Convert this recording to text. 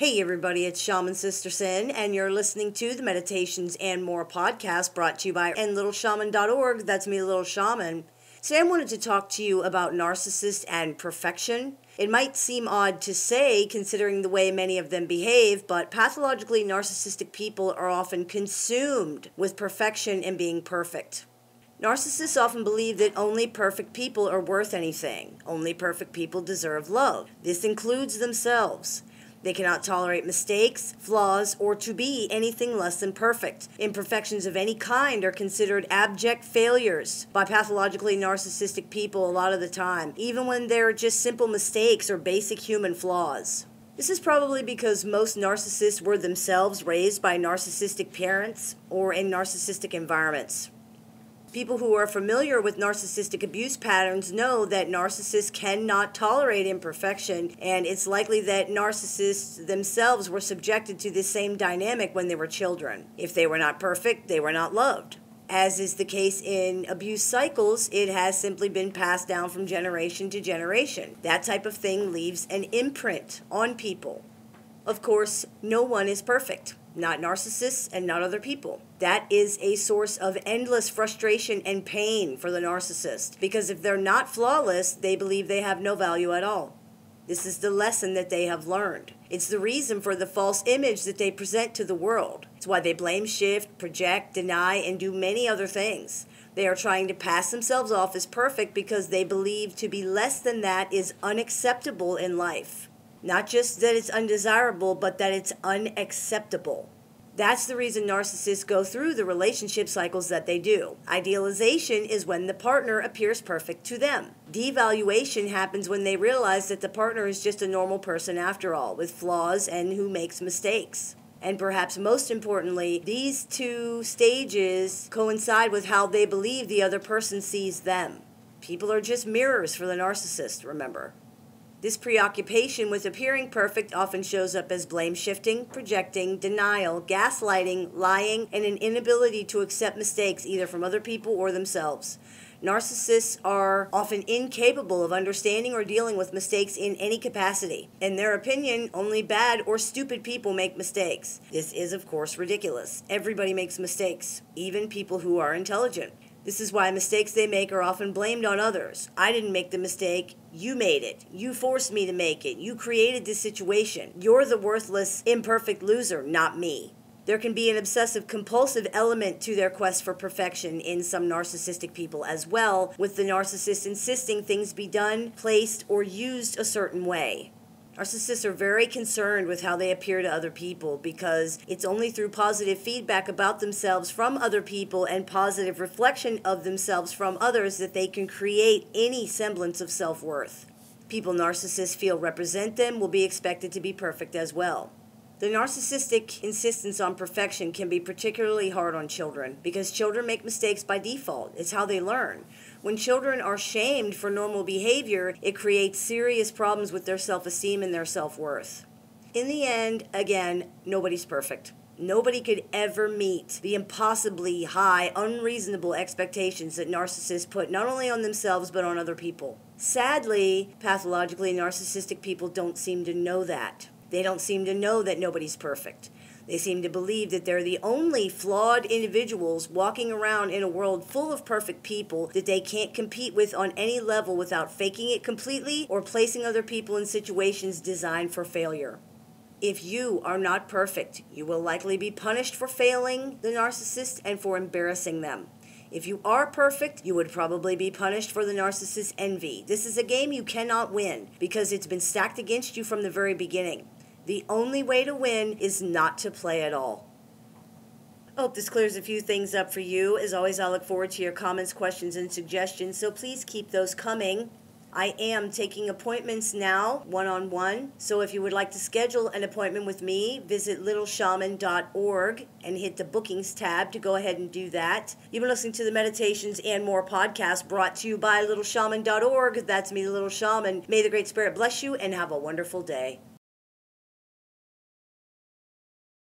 Hey everybody, it's Shaman Sister Sin, and you're listening to the Meditations and More podcast brought to you by littleshaman.org. That's me, Little Shaman. Today I wanted to talk to you about narcissists and perfection. It might seem odd to say, considering the way many of them behave, but pathologically narcissistic people are often consumed with perfection and being perfect. Narcissists often believe that only perfect people are worth anything. Only perfect people deserve love. This includes themselves. They cannot tolerate mistakes, flaws, or to be anything less than perfect. Imperfections of any kind are considered abject failures by pathologically narcissistic people a lot of the time, even when they're just simple mistakes or basic human flaws. This is probably because most narcissists were themselves raised by narcissistic parents or in narcissistic environments. People who are familiar with narcissistic abuse patterns know that narcissists cannot tolerate imperfection, and it's likely that narcissists themselves were subjected to this same dynamic when they were children. If they were not perfect, they were not loved. As is the case in abuse cycles, it has simply been passed down from generation to generation. That type of thing leaves an imprint on people. Of course, no one is perfect. Not narcissists and not other people. That is a source of endless frustration and pain for the narcissist, because if they're not flawless, they believe they have no value at all. This is the lesson that they have learned. It's the reason for the false image that they present to the world. It's why they blame, shift, project, deny, and do many other things. They are trying to pass themselves off as perfect because they believe to be less than that is unacceptable in life. Not just that it's undesirable, but that it's unacceptable. That's the reason narcissists go through the relationship cycles that they do. Idealization is when the partner appears perfect to them. Devaluation happens when they realize that the partner is just a normal person after all, with flaws and who makes mistakes. And perhaps most importantly, these two stages coincide with how they believe the other person sees them. People are just mirrors for the narcissist, remember. This preoccupation with appearing perfect often shows up as blame shifting, projecting, denial, gaslighting, lying, and an inability to accept mistakes either from other people or themselves. Narcissists are often incapable of understanding or dealing with mistakes in any capacity. In their opinion, only bad or stupid people make mistakes. This is, of course, ridiculous. Everybody makes mistakes, even people who are intelligent. This is why mistakes they make are often blamed on others. I didn't make the mistake. You made it. You forced me to make it. You created this situation. You're the worthless, imperfect loser, not me. There can be an obsessive-compulsive element to their quest for perfection in some narcissistic people as well, with the narcissist insisting things be done, placed, or used a certain way. Narcissists are very concerned with how they appear to other people because it's only through positive feedback about themselves from other people and positive reflection of themselves from others that they can create any semblance of self-worth. People narcissists feel represent them will be expected to be perfect as well. The narcissistic insistence on perfection can be particularly hard on children because children make mistakes by default. It's how they learn. When children are shamed for normal behavior, it creates serious problems with their self-esteem and their self-worth. In the end, again, nobody's perfect. Nobody could ever meet the impossibly high, unreasonable expectations that narcissists put not only on themselves but on other people. Sadly, pathologically narcissistic people don't seem to know that. They don't seem to know that nobody's perfect. They seem to believe that they're the only flawed individuals walking around in a world full of perfect people that they can't compete with on any level without faking it completely or placing other people in situations designed for failure. If you are not perfect, you will likely be punished for failing the narcissist and for embarrassing them. If you are perfect, you would probably be punished for the narcissist's envy. This is a game you cannot win because it's been stacked against you from the very beginning. The only way to win is not to play at all. I hope this clears a few things up for you. As always, I look forward to your comments, questions, and suggestions, so please keep those coming. I am taking appointments now, one-on-one, so if you would like to schedule an appointment with me, visit littleshaman.org and hit the bookings tab to go ahead and do that. You've been listening to the Meditations and More podcast brought to you by littleshaman.org. That's me, the Little Shaman. May the Great Spirit bless you and have a wonderful day.